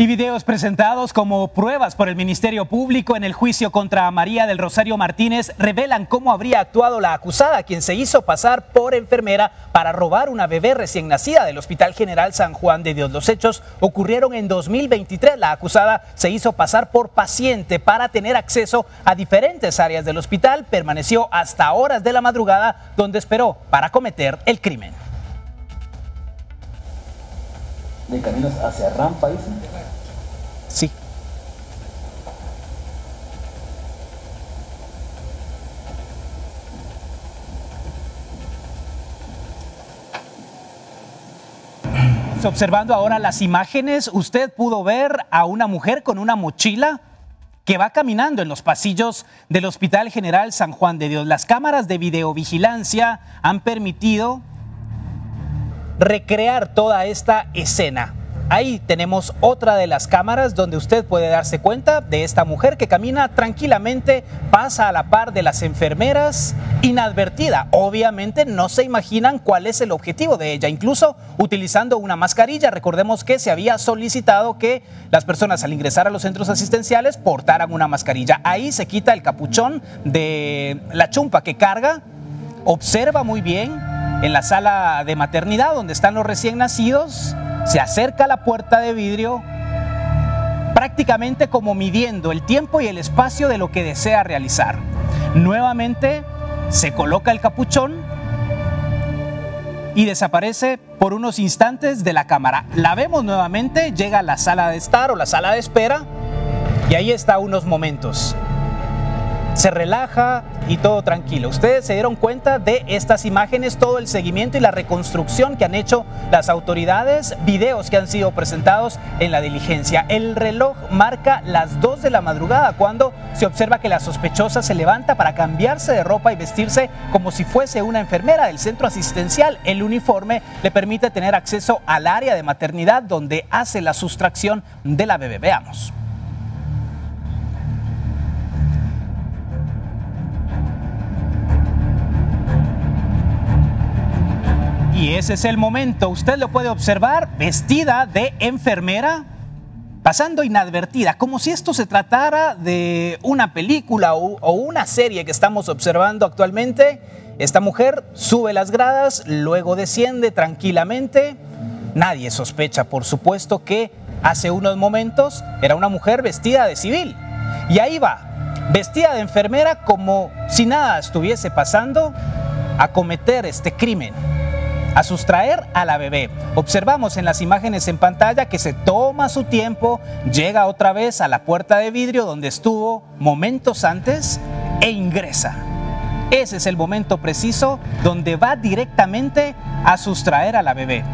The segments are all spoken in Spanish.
Y videos presentados como pruebas por el Ministerio Público en el juicio contra María del Rosario Martínez revelan cómo habría actuado la acusada, quien se hizo pasar por enfermera para robar una bebé recién nacida del Hospital General San Juan de Dios. Los hechos ocurrieron en 2023. La acusada se hizo pasar por paciente para tener acceso a diferentes áreas del hospital. Permaneció hasta horas de la madrugada donde esperó para cometer el crimen. ¿De caminos hacia rampa, dicen? Sí. Observando ahora las imágenes, usted pudo ver a una mujer con una mochila que va caminando en los pasillos del Hospital General San Juan de Dios. Las cámaras de videovigilancia han permitido recrear toda esta escena. Ahí tenemos otra de las cámaras donde usted puede darse cuenta de esta mujer que camina tranquilamente, pasa a la par de las enfermeras, inadvertida. Obviamente no se imaginan cuál es el objetivo de ella, incluso utilizando una mascarilla. Recordemos que se había solicitado que las personas al ingresar a los centros asistenciales portaran una mascarilla. Ahí se quita el capuchón de la chumpa que carga, observa muy bien en la sala de maternidad donde están los recién nacidos. Se acerca a la puerta de vidrio, prácticamente como midiendo el tiempo y el espacio de lo que desea realizar. Nuevamente se coloca el capuchón y desaparece por unos instantes de la cámara. La vemos nuevamente, llega a la sala de estar o la sala de espera y ahí está unos momentos. Se relaja y todo tranquilo. Ustedes se dieron cuenta de estas imágenes, todo el seguimiento y la reconstrucción que han hecho las autoridades, videos que han sido presentados en la diligencia. El reloj marca las 2 de la madrugada cuando se observa que la sospechosa se levanta para cambiarse de ropa y vestirse como si fuese una enfermera del centro asistencial. El uniforme le permite tener acceso al área de maternidad donde hace la sustracción de la bebé. Veamos. Y ese es el momento, usted lo puede observar vestida de enfermera, pasando inadvertida, como si esto se tratara de una película o una serie que estamos observando actualmente. Esta mujer sube las gradas, luego desciende tranquilamente. Nadie sospecha, por supuesto, que hace unos momentos era una mujer vestida de civil. Y ahí va, vestida de enfermera, como si nada estuviese pasando, a cometer este crimen, a sustraer a la bebé. Observamos en las imágenes en pantalla que se toma su tiempo, llega otra vez a la puerta de vidrio donde estuvo momentos antes e ingresa. Ese es el momento preciso donde va directamente a sustraer a la bebé.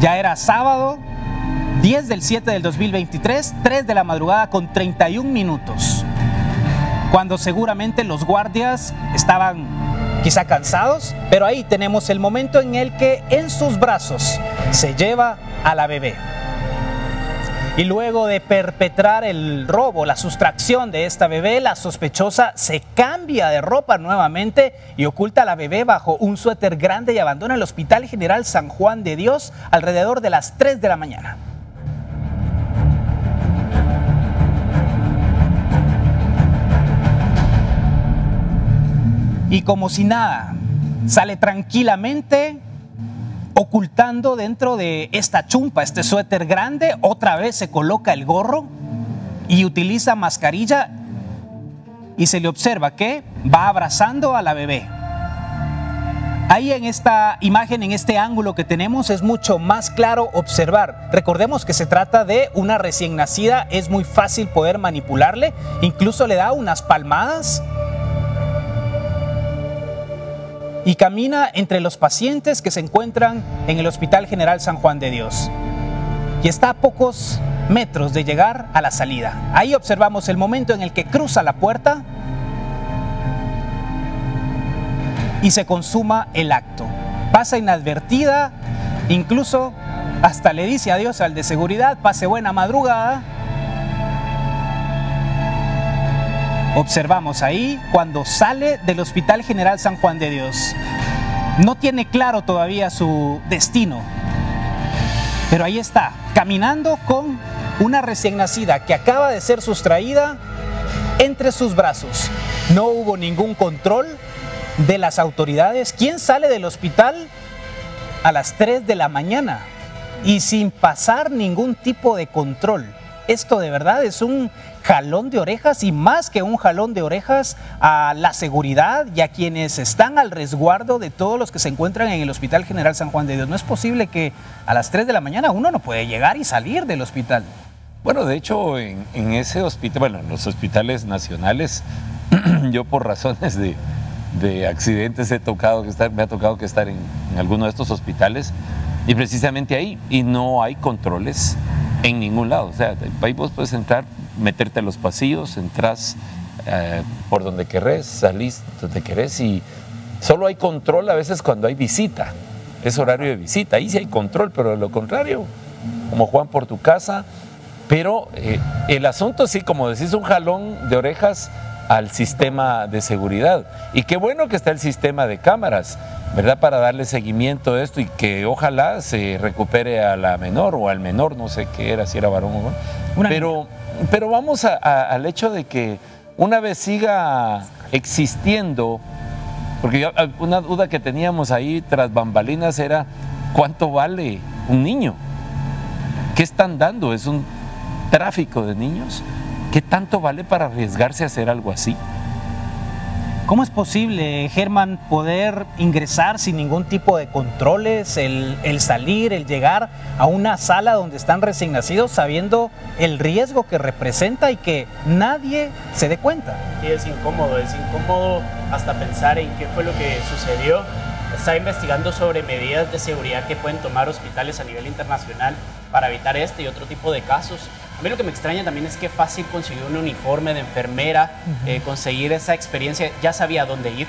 Ya era sábado, 10 del 7 del 2023, 3 de la madrugada con 31 minutos, cuando seguramente los guardias estaban quizá cansados, pero ahí tenemos el momento en el que en sus brazos se lleva a la bebé. Y luego de perpetrar el robo, la sustracción de esta bebé, la sospechosa se cambia de ropa nuevamente y oculta a la bebé bajo un suéter grande y abandona el Hospital General San Juan de Dios alrededor de las 3 de la mañana. Y como si nada, sale tranquilamente ocultando dentro de esta chumpa, este suéter grande. Otra vez se coloca el gorro y utiliza mascarilla y se le observa que va abrazando a la bebé. Ahí en esta imagen, en este ángulo que tenemos, es mucho más claro observar. Recordemos que se trata de una recién nacida, es muy fácil poder manipularle, incluso le da unas palmadas. Y camina entre los pacientes que se encuentran en el Hospital General San Juan de Dios. Y está a pocos metros de llegar a la salida. Ahí observamos el momento en el que cruza la puerta y se consuma el acto. Pasa inadvertida, incluso hasta le dice adiós al de seguridad, pase buena madrugada. Observamos ahí cuando sale del Hospital General San Juan de Dios. No tiene claro todavía su destino. Pero ahí está, caminando con una recién nacida que acaba de ser sustraída entre sus brazos. No hubo ningún control de las autoridades. ¿Quién sale del hospital a las 3 de la mañana y sin pasar ningún tipo de control? Esto de verdad es un jalón de orejas, y más que un jalón de orejas a la seguridad y a quienes están al resguardo de todos los que se encuentran en el Hospital General San Juan de Dios. No es posible que a las 3 de la mañana uno no puede llegar y salir del hospital. Bueno, de hecho en ese hospital, bueno, en los hospitales nacionales, yo por razones de accidentes me ha tocado que estar en alguno de estos hospitales, y precisamente ahí, y no hay controles en ningún lado. O sea, ahí vos puedes entrar, meterte a los pasillos, entras por donde querés, salís donde querés, y solo hay control a veces cuando hay visita, es horario de visita, ahí sí hay control, pero de lo contrario, como Juan por tu casa. Pero el asunto sí, como decís, un jalón de orejas al sistema de seguridad. Y qué bueno que está el sistema de cámaras, ¿verdad? Para darle seguimiento a esto, y que ojalá se recupere a la menor o al menor, no sé qué era, si era varón o no. Pero vamos al hecho de que una vez siga existiendo, porque yo, una duda que teníamos ahí tras bambalinas era cuánto vale un niño. ¿Qué están dando? ¿Es un tráfico de niños? ¿Qué tanto vale para arriesgarse a hacer algo así? ¿Cómo es posible, Germán, poder ingresar sin ningún tipo de controles, el salir, el llegar a una sala donde están recién nacidos, sabiendo el riesgo que representa y que nadie se dé cuenta? Sí, es incómodo hasta pensar en qué fue lo que sucedió. Está investigando sobre medidas de seguridad que pueden tomar hospitales a nivel internacional para evitar este y otro tipo de casos. A mí lo que me extraña también es que fácil conseguir un uniforme de enfermera, conseguir esa experiencia, ya sabía dónde ir.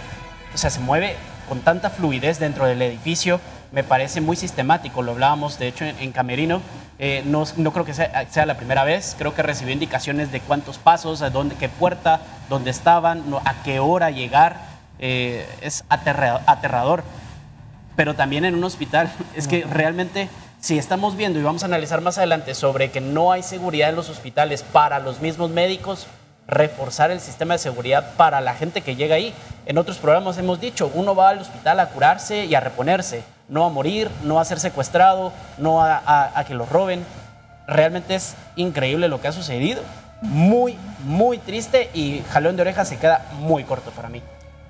O sea, se mueve con tanta fluidez dentro del edificio, me parece muy sistemático. Lo hablábamos, de hecho, en Camerino. No creo que sea la primera vez. Creo que recibió indicaciones de cuántos pasos, a dónde, qué puerta, dónde estaban, a qué hora llegar. Es aterrador, pero también en un hospital. Es que realmente, si estamos viendo y vamos a analizar más adelante sobre que no hay seguridad en los hospitales para los mismos médicos, reforzar el sistema de seguridad para la gente que llega ahí. En otros programas hemos dicho, uno va al hospital a curarse y a reponerse, no a morir, no a ser secuestrado, no a que lo roben. Realmente es increíble lo que ha sucedido. Muy, muy triste, y jalón de orejas se queda muy corto para mí.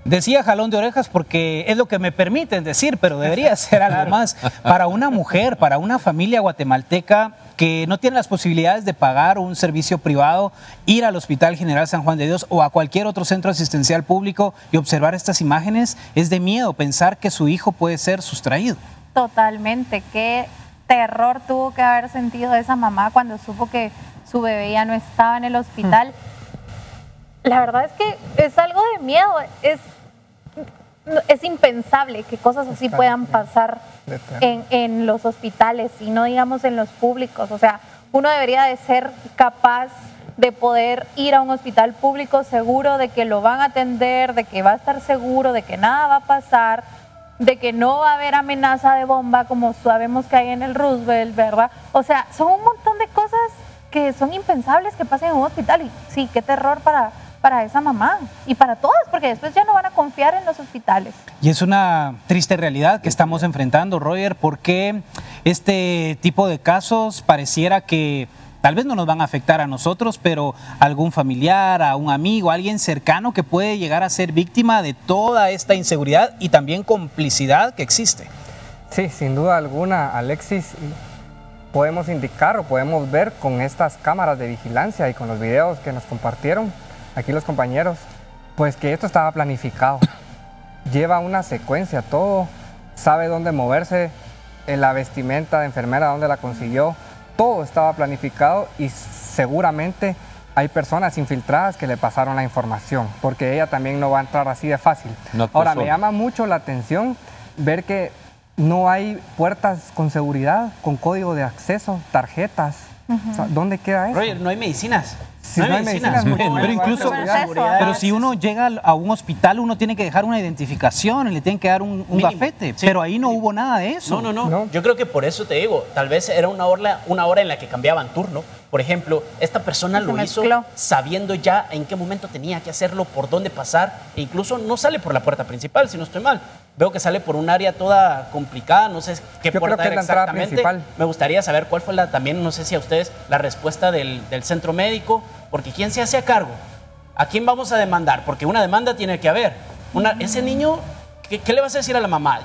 Decía jalón de orejas porque es lo que me permiten decir, pero debería ser algo más. Para una mujer, para una familia guatemalteca que no tiene las posibilidades de pagar un servicio privado, ir al Hospital General San Juan de Dios o a cualquier otro centro asistencial público y observar estas imágenes, es de miedo pensar que su hijo puede ser sustraído. Totalmente. Qué terror tuvo que haber sentido esa mamá cuando supo que su bebé ya no estaba en el hospital. La verdad es que es algo de miedo, es impensable que cosas así puedan pasar en los hospitales, y no digamos en los públicos. O sea, uno debería de ser capaz de poder ir a un hospital público seguro de que lo van a atender, de que va a estar seguro, de que nada va a pasar, de que no va a haber amenaza de bomba como sabemos que hay en el Roosevelt, ¿verdad? O sea, son un montón de cosas que son impensables que pasen en un hospital, y sí, qué terror para esa mamá y para todas, porque después ya no van a confiar en los hospitales. Y es una triste realidad que estamos enfrentando, Roger, porque este tipo de casos pareciera que tal vez no nos van a afectar a nosotros, pero algún familiar, a un amigo, a alguien cercano que puede llegar a ser víctima de toda esta inseguridad y también complicidad que existe. Sí, sin duda alguna, Alexis. Podemos indicar o podemos ver con estas cámaras de vigilancia y con los videos que nos compartieron aquí los compañeros, pues que esto estaba planificado, lleva una secuencia, todo, sabe dónde moverse, en la vestimenta de enfermera, dónde la consiguió, todo estaba planificado, y seguramente hay personas infiltradas que le pasaron la información, porque ella también no va a entrar así de fácil. Ahora, me llama mucho la atención ver que no hay puertas con seguridad, con código de acceso, tarjetas. O sea, ¿dónde queda eso? Roger, no hay medicinas. Si no hay medicinas, pero incluso, pero si uno llega a un hospital, uno tiene que dejar una identificación, le tienen que dar un gafete, sí, pero ahí no hubo nada de eso. No, yo creo que por eso te digo, tal vez era una hora en la que cambiaban turno. Por ejemplo, esta persona lo hizo sabiendo ya en qué momento tenía que hacerlo, por dónde pasar, e incluso no sale por la puerta principal, si no estoy mal. Veo que sale por un área toda complicada, no sé qué puerta era exactamente. Me gustaría saber cuál fue la, también, no sé si a ustedes, la respuesta del centro médico, porque ¿quién se hace a cargo? ¿A quién vamos a demandar? Porque una demanda tiene que haber. Ese niño, ¿qué le vas a decir a la mamá?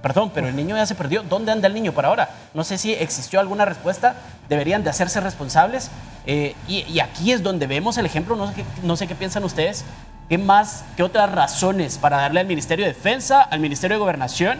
Perdón, pero el niño ya se perdió. ¿Dónde anda el niño para ahora? No sé si existió alguna respuesta. Deberían de hacerse responsables. Y aquí es donde vemos el ejemplo. No sé qué piensan ustedes. ¿Qué otras razones para darle al Ministerio de Defensa, al Ministerio de Gobernación,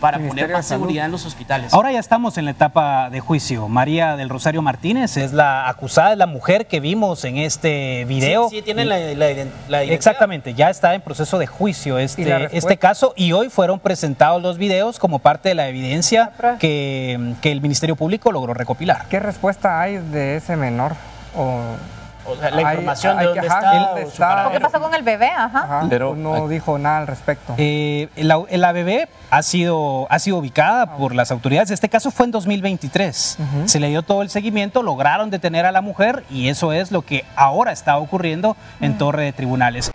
para poner más seguridad en los hospitales? Ahora ya estamos en la etapa de juicio. María del Rosario Martínez es la acusada, es la mujer que vimos en este video. Sí, tiene la identidad. Exactamente, ya está en proceso de juicio este caso, y hoy fueron presentados los videos como parte de la evidencia que el Ministerio Público logró recopilar. ¿Qué respuesta hay de ese menor? O sea, la información de dónde está. ¿Qué pasó con el bebé? Pero no dijo nada al respecto. La bebé ha sido ubicada por las autoridades. Este caso fue en 2023. Se le dio todo el seguimiento, lograron detener a la mujer, y eso es lo que ahora está ocurriendo en torre de tribunales.